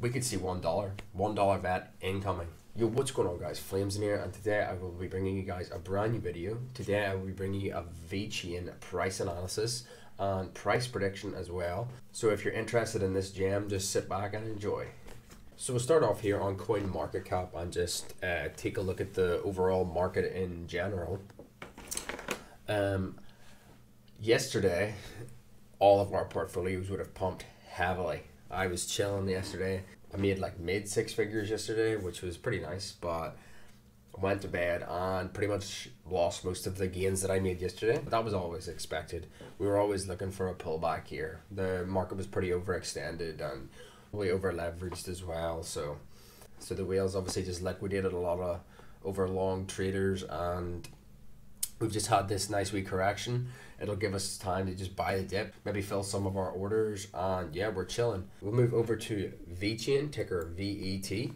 we could see $1 VAT incoming. Yo, what's going on, guys? Flames in here, and today I will be bringing you guys a brand new video. Today I will be bringing you a VeChain price analysis and price prediction as well. So if you're interested in this gem, just sit back and enjoy. So we'll start off here on CoinMarketCap and just take a look at the overall market in general. Yesterday, all of our portfolios would have pumped heavily. I was chilling yesterday. I made like mid-six figures yesterday, which was pretty nice, but went to bed and pretty much lost most of the gains that I made yesterday. But that was always expected. We were always looking for a pullback here. The market was pretty overextended and we over-leveraged as well. So the whales obviously just liquidated a lot of overlong traders, and we've just had this nice wee correction. It'll give us time to just buy the dip, maybe fill some of our orders, and yeah, we're chilling. We'll move over to VeChain, ticker VET.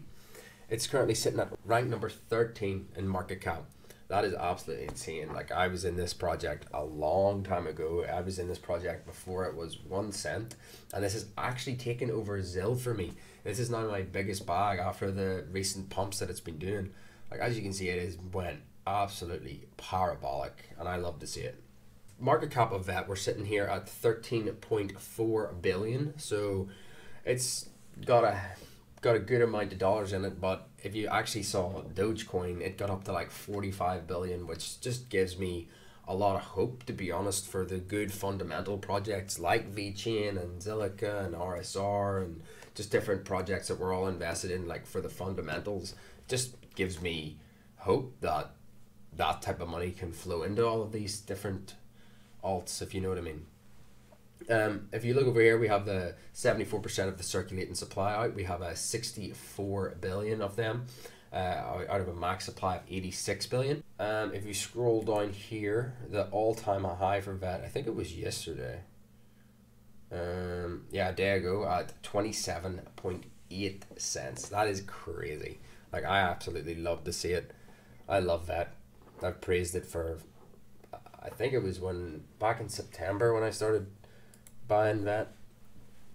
It's currently sitting at rank number 13 in market cap. That is absolutely insane. Like, I was in this project a long time ago. I was in this project before it was 1 cent, and this has actually taken over Zil for me. This is now my biggest bag after the recent pumps that it's been doing. Like, as you can see, it has went absolutely parabolic, and I love to see it. Market cap of that, we're sitting here at 13.4 billion. So it's got a good amount of dollars in it, but if you actually saw Dogecoin, it got up to like 45 billion, which just gives me a lot of hope, to be honest, for the good fundamental projects like VeChain and Zilliqa and RSR and just different projects that we're all invested in, like for the fundamentals. Just gives me hope that that type of money can flow into all of these different alts, if you know what I mean. If you look over here, we have the 74% of the circulating supply out. We have a 64 billion of them out of a max supply of 86 billion. If you scroll down here, the all-time high for VET, I think it was yesterday. Yeah, a day ago at 27.8 cents. That is crazy. Like, I absolutely love to see it. I love VET. I've praised it for, I think it was back in September when I started buying VET.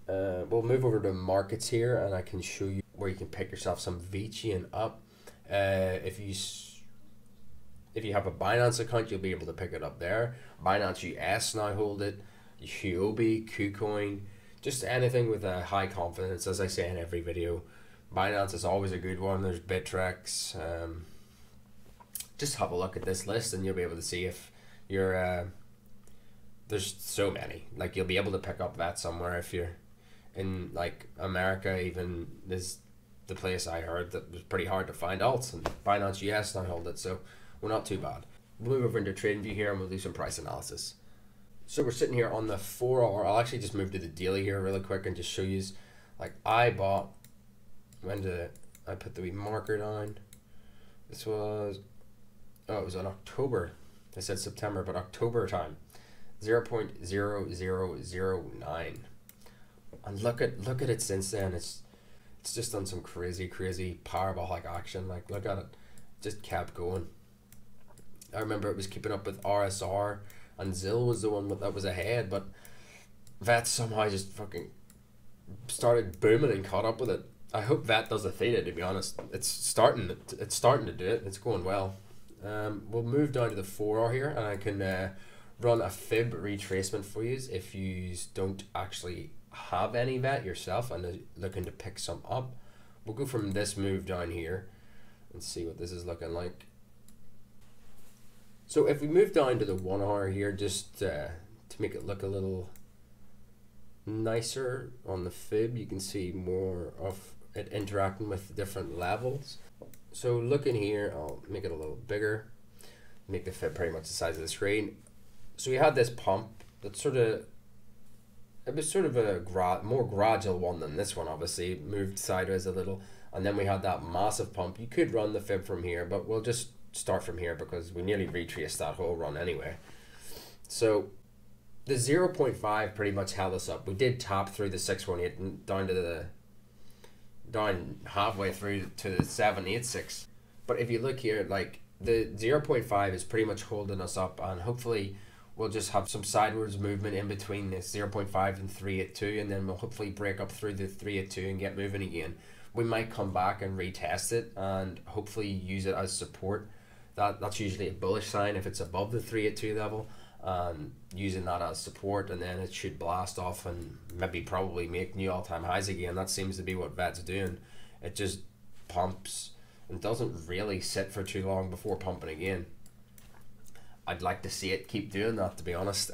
We'll move over to markets here, and I can show you where you can pick yourself some VeChain up. If you have a Binance account, you'll be able to pick it up there. Binance US now hold it. Huobi, Kucoin, just anything with a high confidence, as I say in every video. Binance is always a good one. There's Bittrex. Just have a look at this list, and you'll be able to see if you're there's so many. Like, you'll be able to pick up VET somewhere if you're in like America. Even is the place I heard that was pretty hard to find alts, and Binance US now hold it, so we're not too bad. We'll move over into TradingView here, and we'll do some price analysis. So we're sitting here on the 4 hour. I'll actually just move to the daily here really quick and just show you. Like, I bought, when did I put the wee marker down? This was, oh, it was on October. I said September, but October time. 0.0009, and look at it since then. It's just done some crazy parabolic action. Like, look at it, just kept going. I remember it was keeping up with RSR, and Zil was the one that was ahead, but VET somehow just fucking started booming and caught up with it. I hope VET does a theta, to be honest. It's starting to do it. It's going well. We'll move down to the 4 hour here, and I can run a fib retracement for you if you don't actually have any VET yourself and are looking to pick some up. We'll go from this move down here and see what this is looking like. So if we move down to the 1 hour here, just to make it look a little nicer on the fib, you can see more of it interacting with the different levels. So look in here, I'll make it a little bigger, make the fib pretty much the size of the screen. So we had this pump that it was sort of a more gradual one than this one, obviously. It moved sideways a little, and then we had that massive pump. You could run the fib from here, but we'll just start from here because we nearly retraced that whole run anyway. So the 0.5 pretty much held us up. We did tap through the 618 and down halfway through to the 786. But if you look here, like, the 0.5 is pretty much holding us up, and hopefully we'll just have some sideways movement in between this 0.5 and 382, and then we'll hopefully break up through the 382 and get moving again. We might come back and retest it and hopefully use it as support. That's usually a bullish sign if it's above the 382 level, and using that as support, and then it should blast off and maybe probably make new all-time highs again. That seems to be what VeChain's doing. It just pumps and doesn't really sit for too long before pumping again. I'd like to see it keep doing that, to be honest.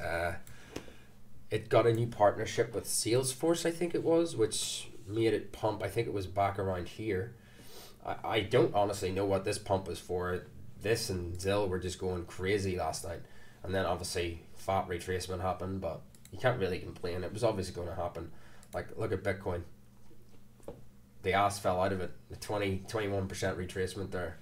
It got a new partnership with Salesforce, I think it was, which made it pump. I think it was back around here. I don't honestly know what this pump is for. This and Zill were just going crazy last night, and then obviously fat retracement happened, but you can't really complain. It was obviously going to happen. Like, look at Bitcoin. The ass fell out of it. The 21% retracement there.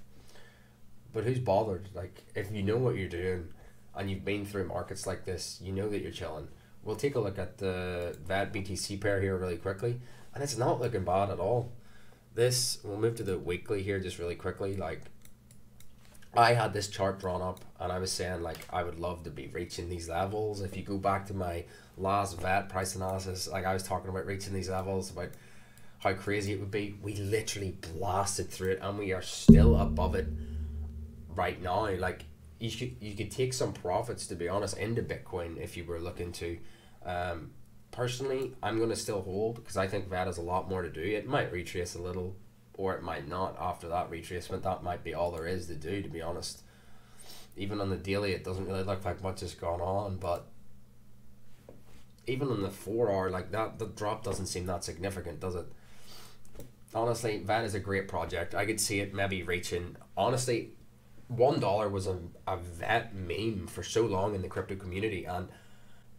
But who's bothered? Like, if you know what you're doing and you've been through markets like this, you know that you're chilling. We'll take a look at the VAD BTC pair here really quickly, and it's not looking bad at all. This, we'll move to the weekly here just really quickly. Like, I had this chart drawn up and I was saying, like, I would love to be reaching these levels. If you go back to my last VAD price analysis, like, I was talking about reaching these levels, about how crazy it would be. We literally blasted through it and we are still above it right now. Like, you could take some profits, to be honest, into Bitcoin if you were looking to. Personally, I'm gonna still hold because I think VeChain has a lot more to do. It might retrace a little, or it might not. After that retracement, that might be all there is to do, to be honest. Even on the daily, it doesn't really look like much has gone on, but even on the 4 hour, like, that, the drop doesn't seem that significant, does it? Honestly, VeChain is a great project. I could see it maybe reaching, honestly, $1 was a VeChain meme for so long in the crypto community, and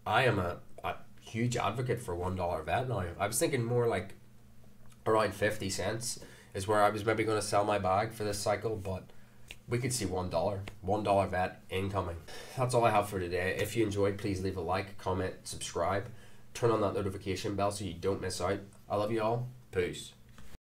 I am a huge advocate for $1 VeChain now. I was thinking more like around 50 cents is where I was maybe going to sell my bag for this cycle, but we could see $1 VeChain incoming. That's all I have for today. If you enjoyed, please leave a like, comment, subscribe, turn on that notification bell so you don't miss out. I love you all. Peace.